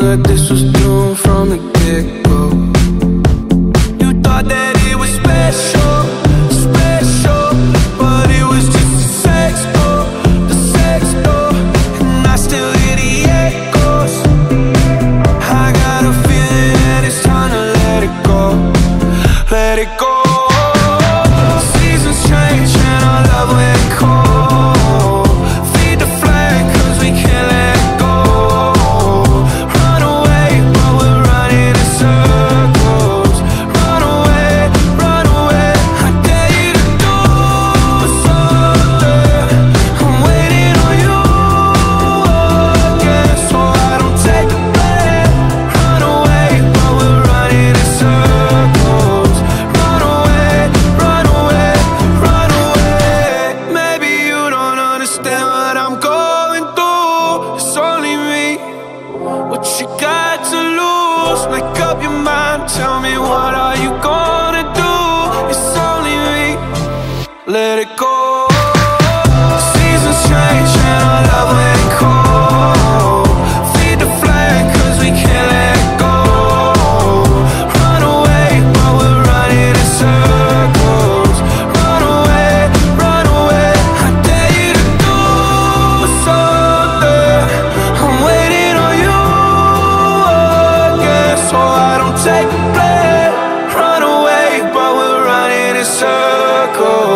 knew that this was doomed from the get-go. You thought that it was special, special, but it was just a sex doll, the sex doll. And I still hear the echoes. I got a feeling that it's time to let it go, let it go. Make up your mind, tell me what are you gonna do? It's only me, let it go. Take the blame, run away, but we're running in circles.